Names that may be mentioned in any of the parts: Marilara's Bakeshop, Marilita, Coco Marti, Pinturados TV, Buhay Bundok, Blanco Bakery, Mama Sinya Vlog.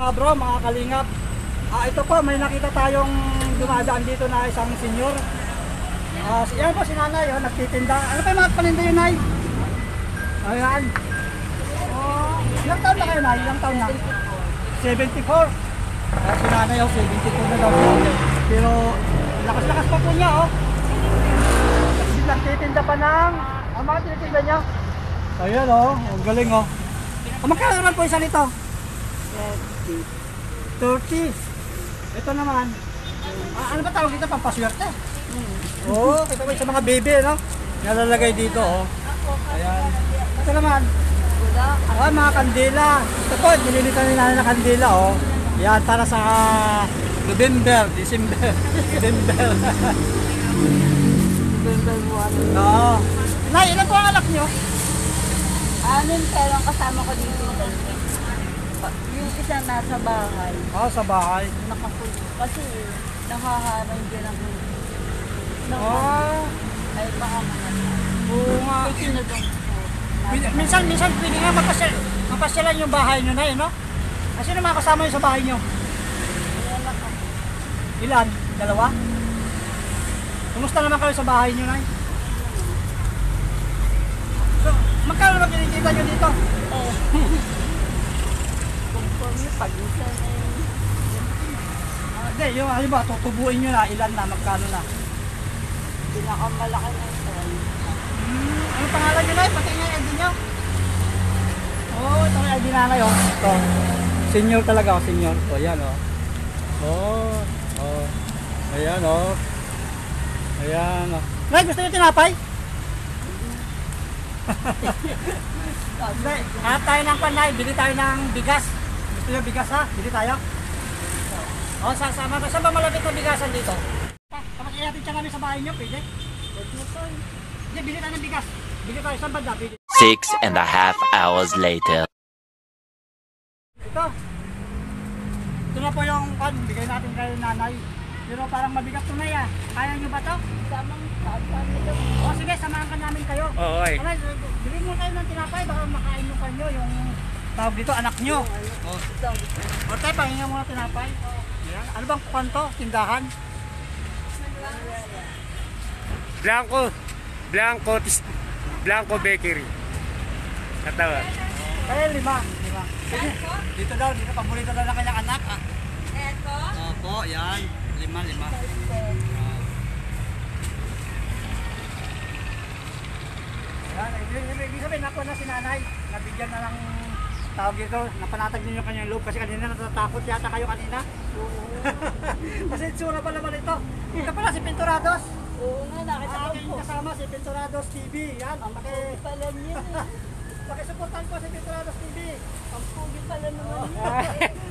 Mga bro, mga kalingap, ito po, may nakita tayong dumadaan dito na isang senior. Yan po si nanay, oh, nagtitinda. Ano pa yung mga paninda yun, Nay? Ayan. Ilang taon na kayo, Nay? Ilang taon na? 74. Si nanay, oh, 72 na daw. Pero lakas-lakas pa po niya, oh. Kasi nagtitinda pa ng mga tinitinda niya. Ayan, oh, ang galing, oh. Magkakaroon po isa nito? 30. Ito naman. Ano ba tawag dito? Pampaswerte. Oo, kita ko sa mga baby, no? Nalalagay dito, oh. Ayan. Ito naman. Ah, mga kandila. Ito po, nililitan ni nanay na kandila, oh. Ayan, para sa November, December. November. November 1. Oo. Nay, ilan po ang alak nyo? Amin, pero ang kasama ko dito. Yung isa nasa bahay. Ah, sa bahay? Nakapulit. Kasi nakaharang din ang ay baka manasa. Oo nga. Minsan pwede nga mapasyalan yung bahay nyo na yun, no? Kasi na mga kasama yun sa bahay nyo? Ilan? Dalawa? Kumusta naman kayo sa bahay nyo, Nay? Magkano lang kinikita nyo dito? Oo. Kung may pag-isa na yun. Hindi, yung halimbawa, tutubuin nyo na ilan na, magkano na? Pinakamalaki na yung soy. Ano pangalan nyo na yun? Pati nga yung ID nyo? Oo, ito yung ID na yun. Ito. Senior talaga ako, senior. O, ayan o. O. Ayan o. Ayan o. Nay, gusto nyo tinapay? At tayo ng panay, bili tayo ng bigas. Gusto nyo bigas, ha? Bili tayo. O, sasama. Saan ba malapit ng bigasan dito? Kapag ihatid siya namin sa bahay nyo, pwede? Hindi, bili tayo ng bigas. Bili tayo, saan banda? 6.5 hours later. Ito. Ito na po yung pan. Bigay natin kay nanay. Pero parang mabigat to na yan. Kaya nyo ba to? O sige, samahan ka namin kayo. Oo, ay. Bilhin mo tayo ng tinapay, baka makain nyo kayo yung tawag dito, anak nyo. O tayo, pahinga muna tinapay. Ano bang kwanto? Tindahan? Blanco Bakery. Natawa. Kaya lima. Dito daw, dito paborito daw na kanyang anak, ah. Eto? Opo, yan. Lima. Ibig sabihin, nakuha na si nanay. Nabigyan na ng tawag dito. Napanatag ninyo kanyang loob kasi kanina natatakot yata kayo kanina. Oo. Kasi tsura pa naman ito. Ito pala si Pinturados. Oo nga, nakita ko po. Kasama si Pinturados TV. Yan, ang paki pala niya. Pakisuportan po si Pinturados TV. Ang pugit pala naman niya.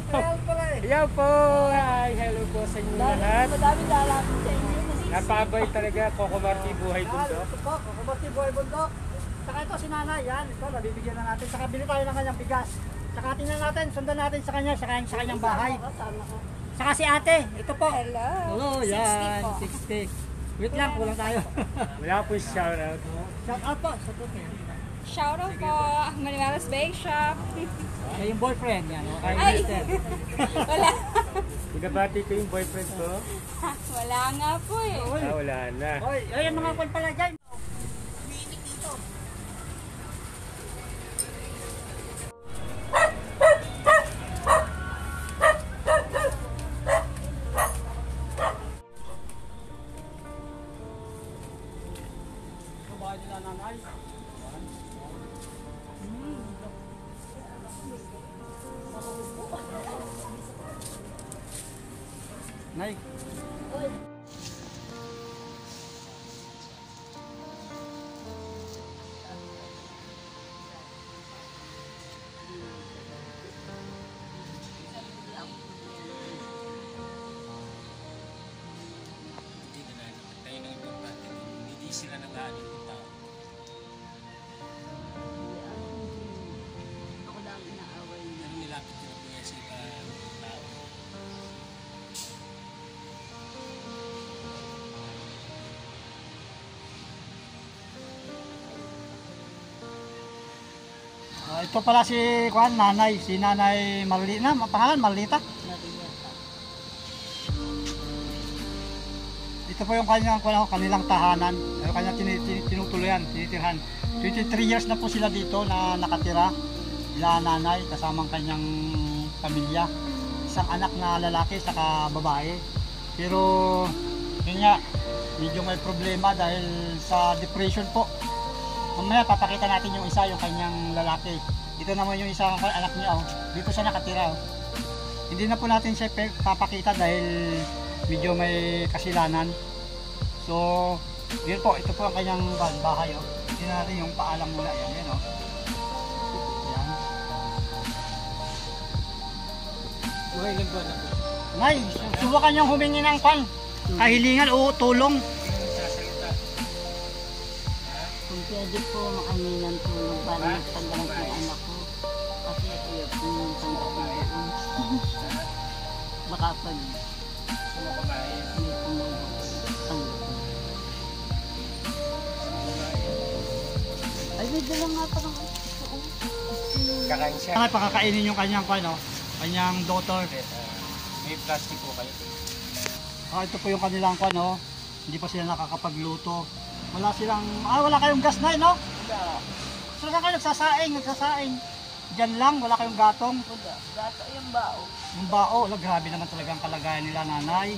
Real pala eh. Yan po. Hi, hello po sa inyo lahat. Madaming lalapin sa inyo. Napabay talaga. Coco Marti, Buhay Bundok. Coco Marti, Buhay Bundok. Saka ito si nanay, yan, ito nabibigyan na natin. Saka bili tayo ng kanyang bigas. Saka tingnan natin, sundan natin sa kanya, sa kanyang bahay. Saka si ate, ito po. Hello. Hello, yan, 60. Wait lang, kulang tayo. Wala po yung shoutout. Shoutout po. Shoutout po, Marilara's Bakeshop. Siya yung boyfriend, yan. Ay! Wala. Nagabati ko yung boyfriend ko. Wala nga po eh. Wala na. Ay, mga kwan pala dyan. Nay. Ito pala si Kuan, nanay. Si Nanay Marilita. Pangalan, Marilita? Ito po yung kanilang tahanan. Yung kanyang tinutuloyan, tinitirhan. 23 years na po sila dito na nakatira. Ila nanay, kasamang kanyang pamilya. Isang anak na lalaki, saka babae. Pero, yun nga, medyo may problema dahil sa depression po. Mamaya papakita natin yung isa, yung kanyang lalaki. Ito naman yung isang anak niya, oh. Dito siya nakatira, oh. Hindi na po natin siya papakita dahil medyo may kasilanan. So, yun po, ito po ang kanyang bahay, oh. Tingnan natin yung paalang mula, yan, yan, oh. Yan. Buhay lang ba na po? Nay, subukan niyang humingi ng pan. Kahilingan o tulong. Kung pwede po makahingi ng tulong para magtanggalan ko yung anak ko. Kasi ayaw ko yung tanggalan ko. Baka pag may pumagtanggal ko. Ay, medyo lang nga parang kakain siya. Ay, pakakainin yung kanyang pano, kanyang daughter. May plastic po kayo. Ah, ito po yung kanilang kwan, no? Hindi pa sila nakakapagluto. Wala silang... Ah, wala kayong gas na, no? Wala. So, saan kayo nagsasaing? Diyan lang, wala kayong gatong? Wala. Gato, yung bao. Yung bao. Grabe naman talaga ang kalagayan nila, nanay.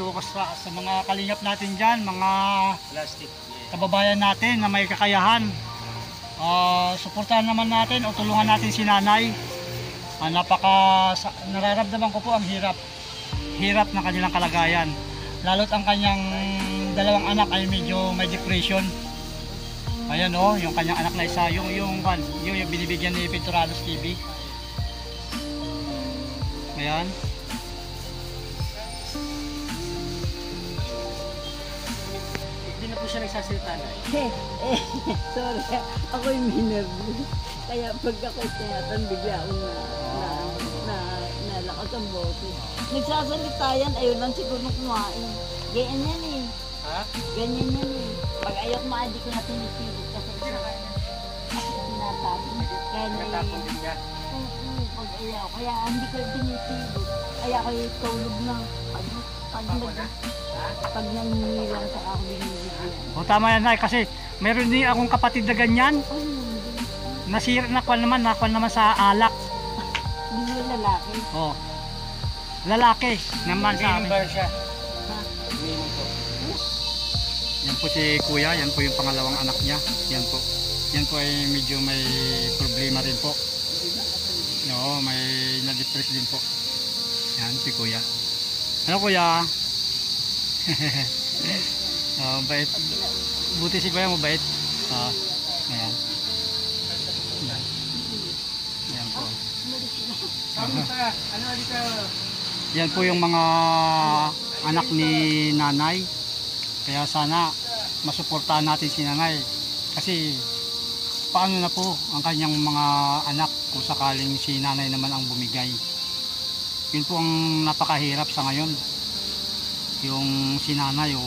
So, sa mga kalingap natin dyan, mga... Plastic. Yeah. Kababayan natin na may kakayahan. Suportahan naman natin o tulungan natin si nanay. Nararamdaman ko po ang hirap ng kanilang kalagayan, lalo't ang kanyang dalawang anak ay medyo may depression. Ayan, oh, yung kanyang anak na isa, yung binibigyan ni Pinturados TV. Ayan. Hindi na po siya nagsasalita na. Sorry, ako yung minervous. Kaya pag ako tinatan, bigla akong nalakas ang boses. Nagsasalita yan, ayaw lang siguro nung kumain. Ganyan yan eh. Ha? Ganyan yan eh. Pag ayaw kumain, di ko na pinipilit. Kasi tinatapon. Kaya tinatapon din niya? Oo, pag ayaw. Kaya hindi ko pinipilit. Kaya ako yung tulog na. Pag naninilang sa ako, binibigyan. O tama yan, Nay. Kasi meron din akong kapatid na ganyan. Nasira, nakuha naman sa alak. Hindi yung lalaki. Oo. Lalaki naman sa amin. Yan po si Kuya, yan po yung pangalawang anak niya. Yan po ay medyo may problema rin po. Oo, may na-depress din po. Yan si Kuya. Ano Kuya? Mabait. Buti si Kuya mabait. Ayan. Yan po. Ano dito? Yan po yung mga anak ni nanay. Kaya sana masuportahan natin si nanay. Kasi paano na po ang kanyang mga anak kung sakaling si nanay naman ang bumigay. Yun po ang napakahirap sa ngayon. Yung si nanay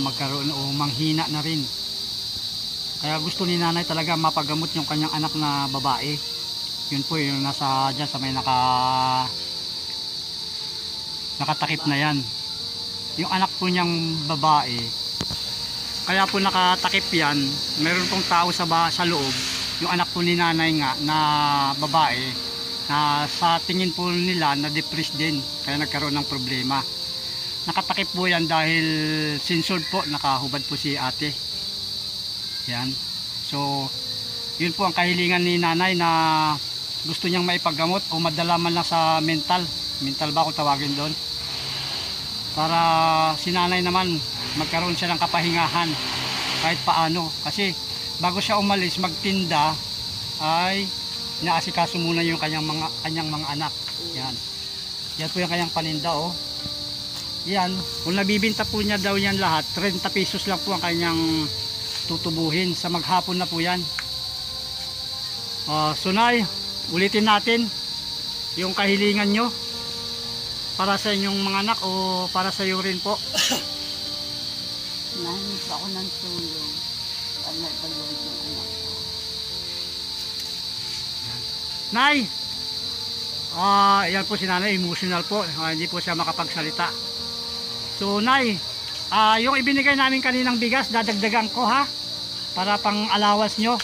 magkaroon o manghina na rin. Kaya gusto ni nanay talaga mapagamot yung kanyang anak na babae. Yun po yung nasa dyan sa may nakatakip na yan. Yung anak po niyang babae, kaya po nakatakip yan. Meron pong tao sa loob. Yung anak po ni nanay nga na babae, na sa tingin po nila na-depress din, kaya nagkaroon ng problema. Nakatakip po yan dahil censored po, nakahubad po si ate. Yan. So yun po ang kahilingan ni nanay na gusto niyang maipagamot o madala man lang sa mental ba kung tawagin doon, para si nanay naman magkaroon siya ng kapahingahan kahit paano. Kasi bago siya umalis magtinda ay naasikaso muna yung kanyang mga anak. Yan po yung kanyang paninda, oh. Yan, kung nabibinta po niya daw yan lahat, 30 pesos lang po ang kanyang tutubuhin. Sa maghapon na po yan. So Nay, ulitin natin yung kahilingan nyo para sa inyong mga anak o para sa iyo rin po. Nahinig ako ng tulong para maipagawin ng anak ko. Nay! Yan po si nanay, emotional po. Hindi po siya makapagsalita. So, Nay, yung ibinigay namin kaninang bigas, dadagdagan ko ha, para pang allowance nyo.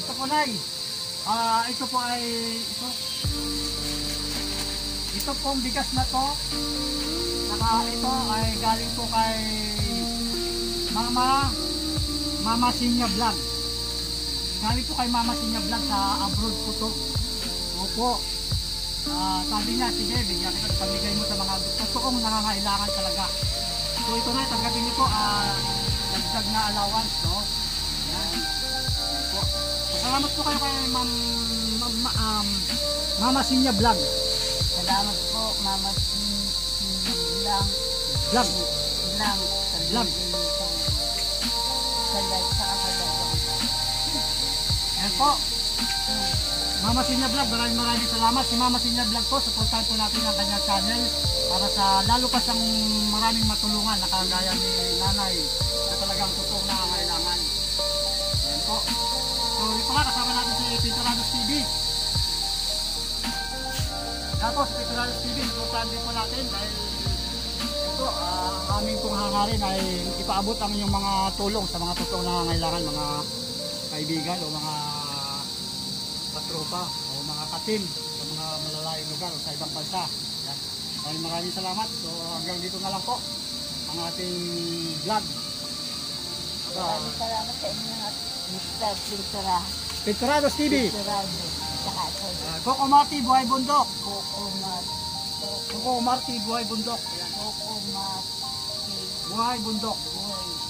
Ito po, Nay. Ito po ay... Ito pong bigas na to. Saka ito ay galing po kay Mama Sinya Vlog. Galing po kay Mama Sinya Vlog, sa abroad po to. Opo. Sabi niya, sige, bigyan kita, pamigay mo sa mga totoong nangangailangan talaga. So ito na, tanggapin niyo po, nagdag na allowance to. Yan. Opo. Salamat po kayo kay Mama Sinya Vlog. Salamat po, Mama Sinya Vlog. Vlog. Ayan po, Mama Sinya Vlog, maraming salamat si Mama Sinya Vlog po. Supportan po natin ang kanyang channel para sa lalo pa siyang maraming matulungan na kagaya ni nanay na talagang totoong nangangailangan. Ayan po. So ito nga, kasama natin si Pinturados TV. Tapos Pinturados TV, supportan din po natin dahil ito, aming pong hangarin ay ipaabot ang inyong mga tulong sa mga totoong nangangailangan, mga kaibigan o mga katropa o mga katim sa mga malalayong lugar o sa ibang bansa. Yan. Ay, maraming salamat. So hanggang dito na lang po ang ating vlog. Maraming salamat sa inyo at Pinturados TV. Coco Marti, Buhay Bundok. Coco Marti, Buhay Bundok. Buhay Bundok.